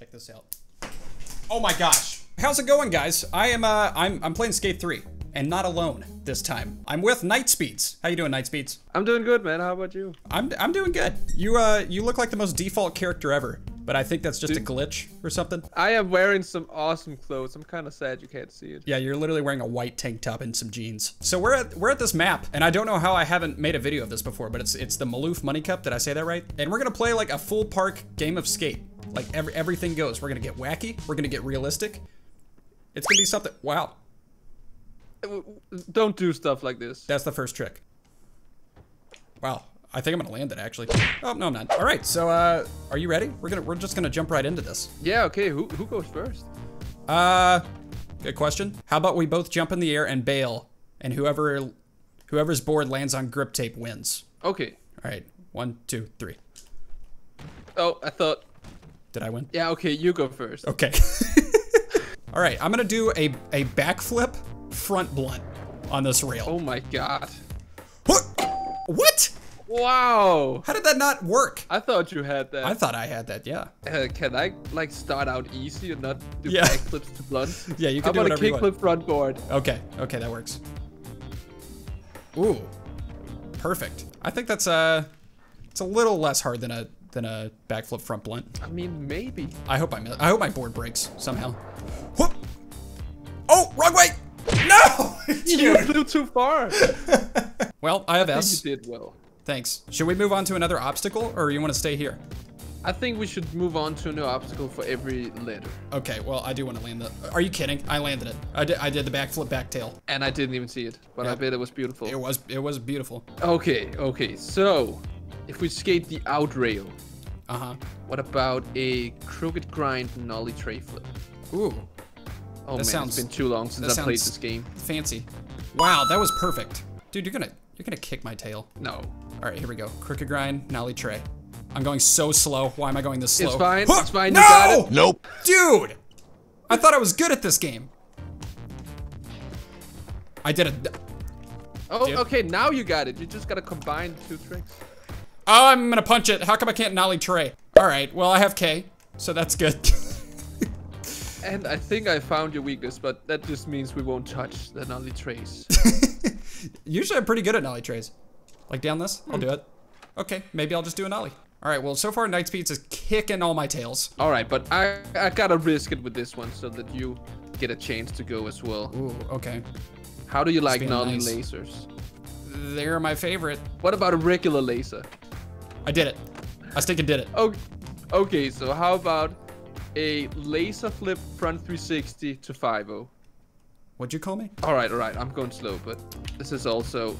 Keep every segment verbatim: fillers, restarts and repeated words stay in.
Check this out. Oh my gosh. How's it going, guys? I am uh I'm I'm playing Skate three and not alone this time. I'm with Nightspeeds. How you doing, Nightspeeds? I'm doing good, man. How about you? I'm I'm doing good. You uh you look like the most default character ever. But I think that's just Dude. a glitch or something. I am wearing some awesome clothes. I'm kind of sad you can't see it. Yeah, you're literally wearing a white tank top and some jeans. So we're at we're at this map, and I don't know how I haven't made a video of this before, but it's it's the Maloof Money Cup. Did I say that right? And we're gonna play like a full park game of skate. Like every everything goes. We're gonna get wacky. We're gonna get realistic. It's gonna be something. Wow. Don't do stuff like this. That's the first trick. Wow. I think I'm gonna land it actually. Oh no, I'm not. All right, so uh, are you ready? We're gonna we're just gonna jump right into this. Yeah. Okay. Who who goes first? Uh, good question. How about we both jump in the air and bail, and whoever whoever's board lands on grip tape wins. Okay. All right. One, two, three. Oh, I thought. Did I win? Yeah. Okay, you go first. Okay. All right. I'm gonna do a a backflip front blunt on this rail. Oh my god. What? What? Wow. How did that not work? I thought you had that. I thought I had that, yeah. Uh, can I like start out easy and not do yeah. backflips to blunts? Yeah, you can How do about a kickflip front board? Okay, okay, that works. Ooh, perfect. I think that's uh, it's a little less hard than a than a backflip front blunt. I mean, maybe. I hope I I hope my board breaks somehow. Whoop! Oh, wrong way! No! You flew too far. Well, I have I S. You did well. Thanks. Should we move on to another obstacle, or you want to stay here? I think we should move on to a new obstacle for every letter. Okay, well, I do want to land the... Are you kidding? I landed it. I did, I did the backflip back tail. And I didn't even see it, but yeah. I bet it was beautiful. It was It was beautiful. Okay, okay. So, if we skate the out rail, uh-huh. what about a crooked grind nollie tray flip? Ooh. Oh, that man, sounds, it's been too long since I played this game. Fancy. Wow, that was perfect. Dude, you're gonna... You're gonna kick my tail. No. All right, here we go. Crooked grind, nollie tray. I'm going so slow. Why am I going this slow? It's fine. Huh! It's fine. No! You got it. Nope. Dude, I thought I was good at this game. I did a. Oh, dude. Okay. Now you got it. You just gotta combine two tricks. Oh, I'm gonna punch it. How come I can't nollie tray? All right. Well, I have K, so that's good. And I think I found your weakness, but that just means we won't touch the nollie trays. Usually I'm pretty good at nollie trays. Like down this, I'll do it. Okay, maybe I'll just do a nollie. All right, well, so far Nightspeeds is kicking all my tails. All right, but I, I gotta risk it with this one so that you get a chance to go as well. Ooh, okay. How do you like nollie nice. lasers? They're my favorite. What about a regular laser? I did it. I stick and did it. Okay, okay, so how about a laser flip front three sixty to five oh? What'd you call me? All right, all right. I'm going slow, but this is also...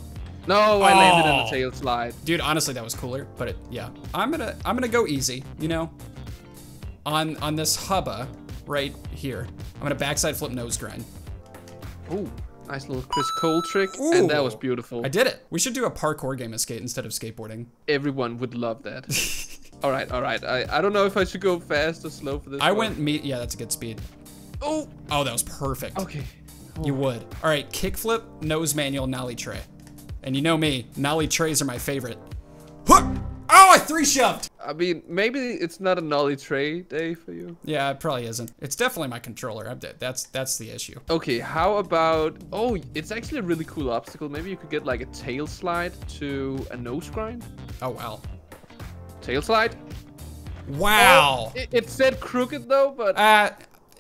No, oh. I landed in the tail slide. Dude, honestly, that was cooler, but it, yeah. I'm gonna I'm gonna go easy, you know? On on this hubba right here. I'm gonna backside flip nose grind. Ooh, nice little Chris Cole trick. Ooh. And that was beautiful. I did it. We should do a parkour game of skate instead of skateboarding. Everyone would love that. All right, all right. I, I don't know if I should go fast or slow for this I one. went me. Yeah, that's a good speed. Oh, oh, that was perfect. Okay. You would. All right, kickflip, nose manual, nollie tray. And you know me, nollie trays are my favorite. Oh, I three shoved. I mean, maybe it's not a nollie tray day for you. Yeah, it probably isn't. It's definitely my controller. I'm dead. That's that's the issue. Okay, how about, oh, it's actually a really cool obstacle. Maybe you could get like a tail slide to a nose grind. Oh, wow. Tail slide. Wow. Oh, it, it said crooked though, but. Uh,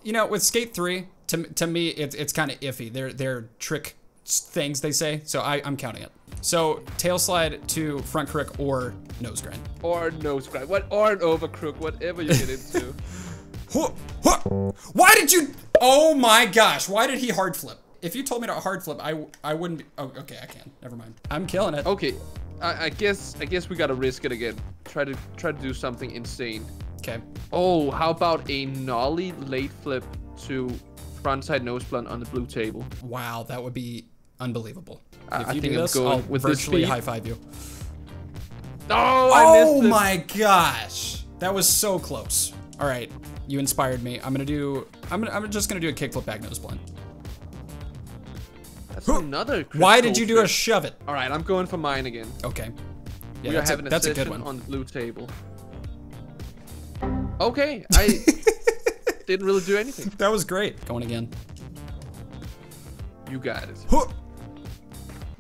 you know, with Skate three, To, to me, it, it's kind of iffy. They're, they're trick things, they say, so I, I'm counting it. So, tail slide to front crook or nose grind. Or nose grind, what, or an over crook, whatever you get into. Why did you, oh my gosh, why did he hard flip? If you told me to hard flip, I, I wouldn't be, oh, okay, I can, never mind. I'm killing it. Okay, I, I guess I guess we gotta risk it again. Try to, try to do something insane. Okay. Oh, how about a nollie late flip to frontside nose blunt on the blue table. Wow, that would be unbelievable. Uh, if you I think do this, I'll with virtually high five you. Oh, I missed it. Oh my gosh, that was so close. All right, you inspired me. I'm gonna do. I'm gonna, I'm just gonna do a kickflip back nose blunt. That's Who? another. Why did you do trick. a shove it? All right, I'm going for mine again. Okay. Yeah, we that's, are having a, a that's a good one on the blue table. Okay, I. didn't really do anything. That was great. Going again. You got it. Huh.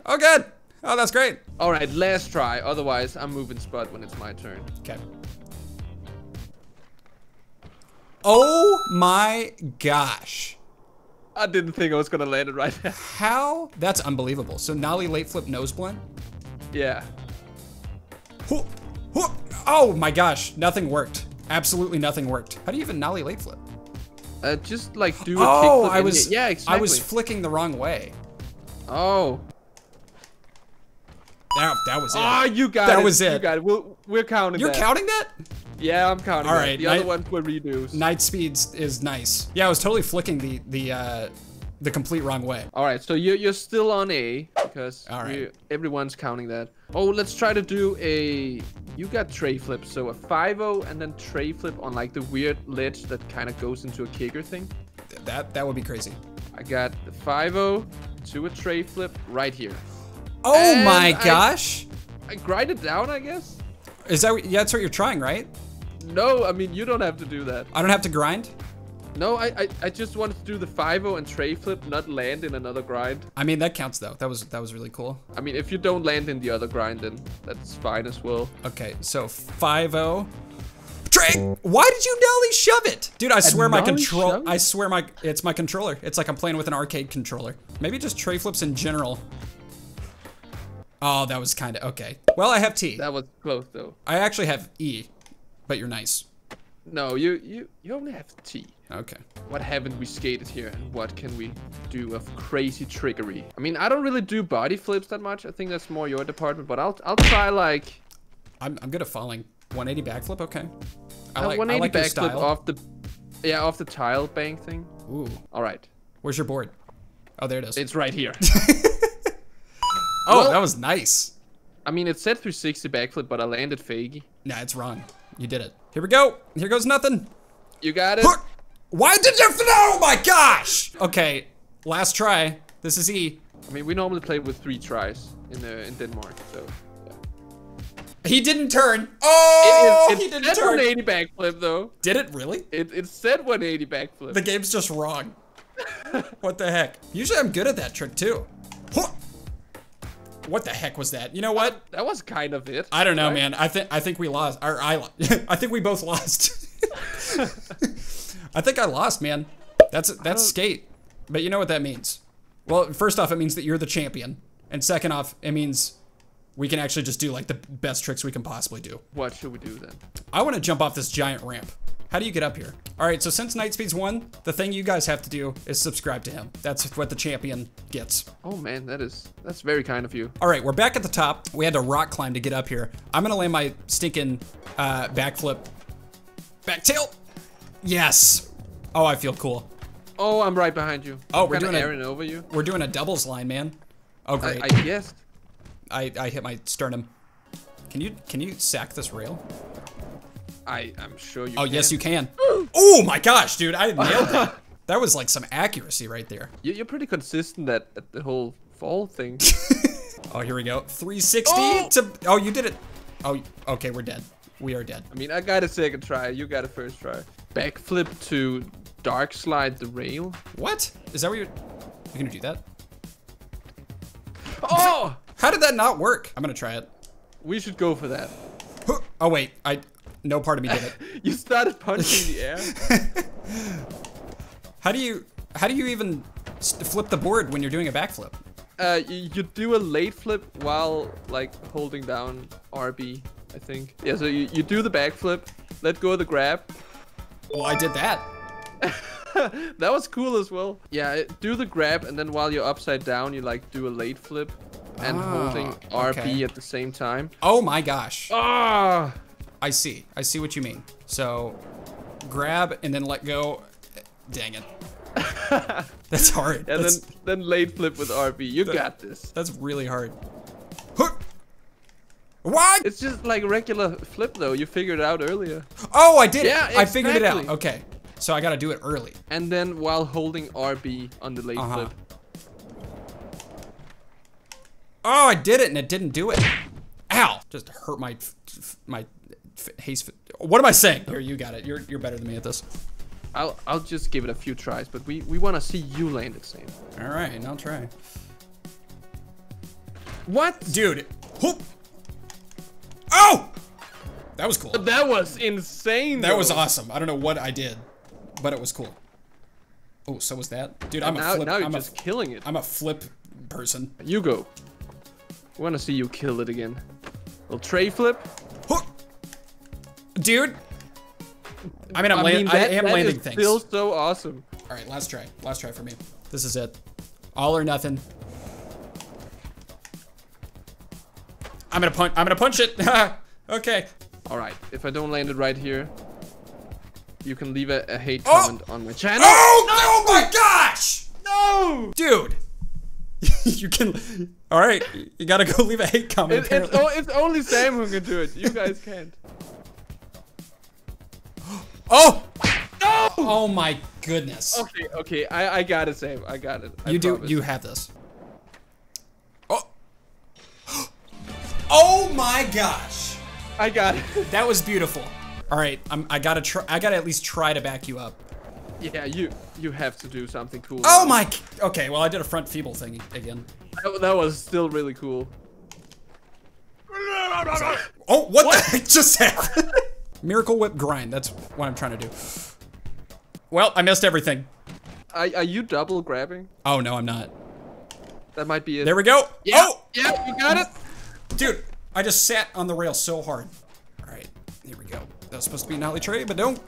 Oh, good. Oh, that's great. All right, last try. Otherwise, I'm moving Spud when it's my turn. Okay. Oh my gosh. I didn't think I was gonna land it right now. How? That's unbelievable. So Nollie late flip nose blend? Yeah. Whoop, whoop. Oh my gosh, nothing worked. Absolutely nothing worked. How do you even Nollie late flip? Uh, just like do a oh, kickflip. I was, in yeah, exactly. I was flicking the wrong way. Oh. That, that was it. Oh, you got that it. That was it. You got it. We're, we're counting You're that. You're counting that? Yeah, I'm counting. All right, the Night, other ones were redos. Nightspeeds is nice. Yeah, I was totally flicking the the uh, the complete wrong way. All right, so you're you're still on A because All right. you, everyone's counting that. Oh, let's try to do a. You got tray flip, so a five-oh and then tray flip on like the weird ledge that kind of goes into a kicker thing. Th that that would be crazy. I got the five-oh to a tray flip right here. Oh and my gosh! I, I grind it down, I guess. Is that yeah? That's what you're trying, right? No, I mean, you don't have to do that. I don't have to grind? No, I I, I just wanted to do the five-oh and tray flip, not land in another grind. I mean, that counts though. That was that was really cool. I mean, if you don't land in the other grind, then that's fine as well. Okay, so five-oh. Tray! Why did you Nollie shove it? Dude, I and swear my control, I swear my, it's my controller. It's like I'm playing with an arcade controller. Maybe just tray flips in general. Oh, that was kind of, okay. Well, I have T. That was close though. I actually have E. But you're nice. No, you you you only have T. Okay. What haven't we skated here, and what can we do of crazy trickery? I mean, I don't really do body flips that much. I think that's more your department. But I'll I'll try like. I'm I'm good at falling. one eighty backflip. Okay. I like one eighty I like backflip off the. Yeah, off the tile bank thing. Ooh. All right. Where's your board? Oh, there it is. It's right here. Oh, well, that was nice. I mean, it said three sixty backflip, but I landed faggy. Nah, it's wrong. You did it. Here we go. Here goes nothing. You got it. Why did you? Oh my gosh. Okay, last try. This is E. I mean, we normally play with three tries in the, in Denmark, so. Yeah. He didn't turn. Oh, it, it, it he didn't turn. one eighty backflip though. Did it really? It it said one eighty backflip. The game's just wrong. What the heck? Usually, I'm good at that trick too. What the heck was that? You know what? That was kind of it. I don't know, right? man. I think I think we lost. Or I, I think we both lost. I think I lost, man. That's that's skate. But you know what that means? Well, first off, it means that you're the champion, and second off, it means we can actually just do like the best tricks we can possibly do. What should we do then? I want to jump off this giant ramp. How do you get up here? All right, so since Nightspeeds won, the thing you guys have to do is subscribe to him. That's what the champion gets. Oh man, that is, that's very kind of you. All right, we're back at the top. We had to rock climb to get up here. I'm gonna land my stinking uh, backflip. Back tail. Yes. Oh, I feel cool. Oh, I'm right behind you. Oh, I'm we're doing airing a, over you. We're doing a doubles line, man. Oh great. I, I guessed. I, I hit my sternum. Can you, can you sack this rail? I, I'm sure you oh, can. Yes, you can. Oh my gosh, dude, I nailed that. That was like some accuracy right there. You're pretty consistent at, at the whole fall thing. Oh, here we go. three sixty oh! to, oh, you did it. Oh, okay, we're dead. We are dead. I mean, I got a second try. You got a first try. Backflip to dark slide the rail. What? Is that what you're, you're gonna do that? Oh! How did that not work? I'm gonna try it. We should go for that. Oh wait, I. No part of me did it. You started punching the air. How do you how do you even flip the board when you're doing a backflip? Uh, you, you do a late flip while like holding down R B, I think. Yeah, so you, you do the backflip, let go of the grab. Well, I did that. That was cool as well. Yeah, do the grab, and then while you're upside down, you like do a late flip and oh, holding R B okay. at the same time. Oh my gosh. Ah. Oh. I see. I see what you mean. So, grab and then let go. Dang it. That's hard. And that's, then, then late flip with R B. You that, got this. That's really hard. What? It's just like regular flip though. You figured it out earlier. Oh, I did. Yeah, it. Exactly. I figured it out. Okay. So I got to do it early. And then while holding R B on the late uh-huh. flip. Oh, I did it and it didn't do it. Ow. Just hurt my my. What am I saying? Here, you got it. You're you're better than me at this. I'll I'll just give it a few tries, but we we want to see you land it, Sam. All right, and I'll try. What, dude? Whoop! Oh, that was cool. That was insane. That though. was awesome. I don't know what I did, but it was cool. Oh, so was that, dude? I'm now, a flip. Now you're I'm just a, killing it. I'm a flip person. You go. I want to see you kill it again. Little tray flip. Huh. Dude. I mean, I'm I mean, that, I am that landing is things. Still so awesome. All right, last try. Last try for me. This is it. All or nothing. I'm gonna punch. I'm gonna punch it. Okay. All right. If I don't land it right here, you can leave a, a hate oh. comment on my channel. Oh, no! Oh my gosh! No, dude. You can. All right. You gotta go leave a hate comment. It, it's, it's only Sam who can do it. You guys can't. Oh! No! Oh my goodness. Okay, okay, I, I got it, Sam. I got it. I you promise. do, you have this. Oh! Oh my gosh! I got it. That was beautiful. All right, I'm, I gotta try. I gotta at least try to back you up. Yeah, you you have to do something cool. Oh my! Okay, well I did a front feeble thing again. That, that was still really cool. Oh, what, what? the heck just happened? Miracle Whip grind, that's what I'm trying to do. Well, I missed everything. Are, are you double grabbing? Oh, no, I'm not. That might be it. There we go. Yeah. Oh! Yeah, you got it. Dude, I just sat on the rail so hard. All right, here we go. That was supposed to be an ollie tray, but don't,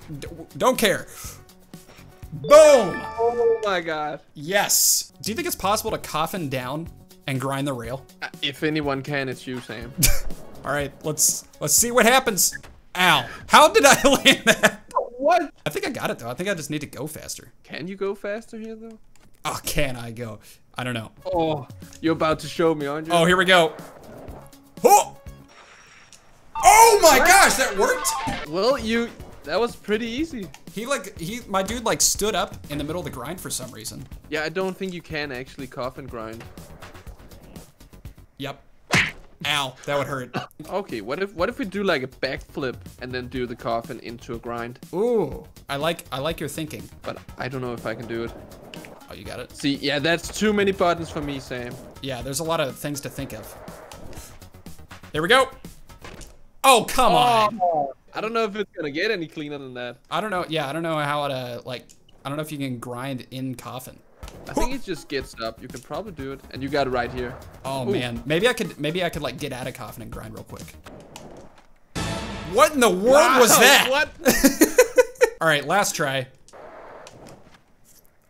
don't care. Boom! Oh my God. Yes. Do you think it's possible to coffin down and grind the rail? If anyone can, it's you, Sam. All right, let's, let's see what happens. Ow. How did I land that? What? I think I got it, though. I think I just need to go faster. Can you go faster here, though? Oh, can I go? I don't know. Oh, you're about to show me, aren't you? Oh, here we go. Oh! Oh, my what? gosh, that worked? Well, you... That was pretty easy. He, like... he, my dude, like, stood up in the middle of the grind for some reason. Yeah, I don't think you can actually coffin grind. Yep. Ow, that would hurt. Okay, what if what if we do like a backflip and then do the coffin into a grind? Ooh, I like I like your thinking. But I don't know if I can do it. Oh, you got it. See, yeah, that's too many buttons for me, Sam. Yeah, there's a lot of things to think of. There we go. Oh, come oh, on. I don't know if it's gonna get any cleaner than that. I don't know. Yeah, I don't know how to like. I don't know if you can grind in coffin. I think it just gets up. You could probably do it, and you got it right here. Oh Ooh. man, maybe I could, maybe I could like get out of coffin and grind real quick. What in the world wow, was that? What? All right, last try.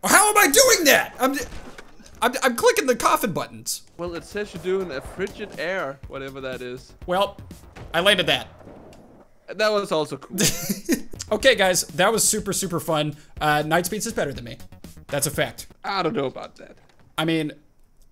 How am I doing that? I'm, I'm, I'm clicking the coffin buttons. Well, it says you're doing a frigid air, whatever that is. Well, I landed that. That was also cool. Okay, guys, that was super, super fun. Uh, Nightspeeds is better than me. That's a fact. I don't know about that. I mean,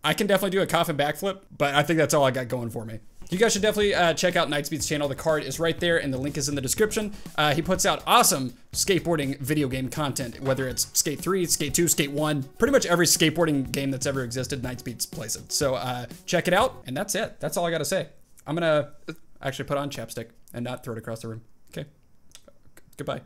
I can definitely do a coffin backflip, but I think that's all I got going for me. You guys should definitely uh, check out Nightspeed's channel. The card is right there, and the link is in the description. Uh, he puts out awesome skateboarding video game content, whether it's Skate three, Skate two, Skate one. Pretty much every skateboarding game that's ever existed, Nightspeed's plays it. So uh, check it out, and that's it. That's all I got to say. I'm going to actually put on chapstick and not throw it across the room. Okay. Goodbye.